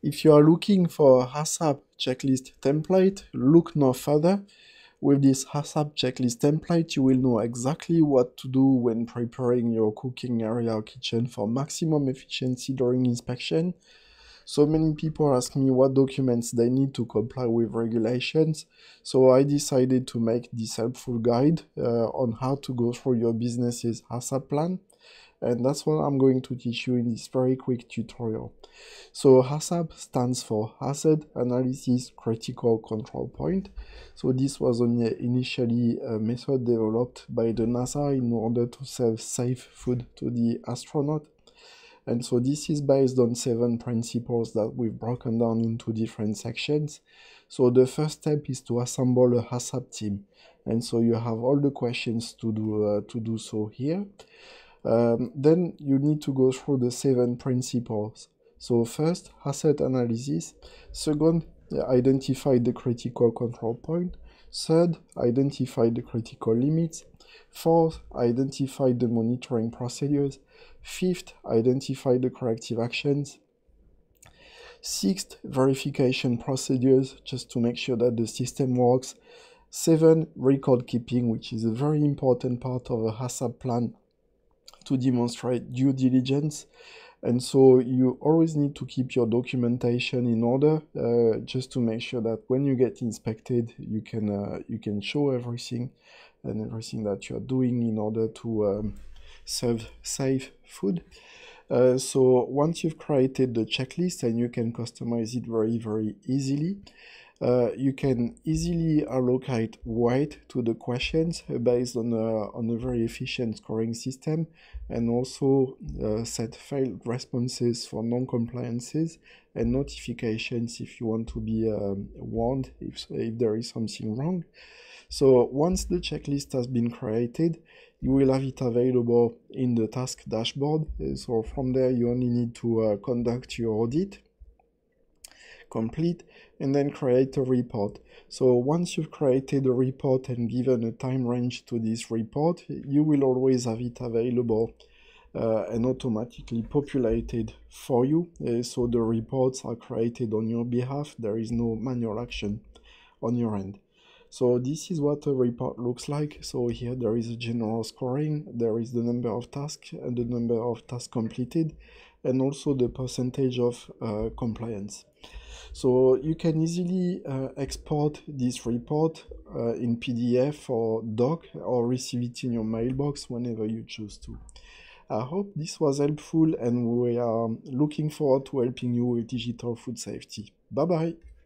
If you are looking for HACCP checklist template, look no further. With this HACCP checklist template, you will know exactly what to do when preparing your cooking area or kitchen for maximum efficiency during inspection. So many people ask me what documents they need to comply with regulations, so I decided to make this helpful guide on how to go through your business's HACCP plan. And that's what I'm going to teach you in this very quick tutorial. So HACCP stands for Hazard Analysis Critical Control Point. So this was only initially a method developed by the NASA in order to serve safe food to the astronaut. And so this is based on 7 principles that we've broken down into different sections. So the first step is to assemble a HACCP team. And so you have all the questions to do so here. Then you need to go through the 7 principles. So first, hazard analysis. Second, identify the critical control point. Third, identify the critical limits. Fourth, identify the monitoring procedures. Fifth, identify the corrective actions. Sixth, verification procedures, just to make sure that the system works. Seven, record keeping, which is a very important part of a HACCP plan, to demonstrate due diligence. And so you always need to keep your documentation in order, just to make sure that when you get inspected, you can show everything and everything that you're doing in order to serve safe food. So once you've created the checklist, and you can customize it very, very easily, you can easily allocate weight to the questions based on a very efficient scoring system, and also set failed responses for non-compliances and notifications if you want to be warned if there is something wrong. So once the checklist has been created, you will have it available in the task dashboard. So from there, you only need to conduct your audit, complete, and then create a report. So once you've created a report and given a time range to this report, you will always have it available and automatically populated for you. So the reports are created on your behalf. There is no manual action on your end. So this is what a report looks like. So here there is a general scoring, there is the number of tasks and the number of tasks completed, and also the percentage of compliance. So you can easily export this report in PDF or doc, or receive it in your mailbox whenever you choose to. I hope this was helpful, and we are looking forward to helping you with digital food safety. Bye bye.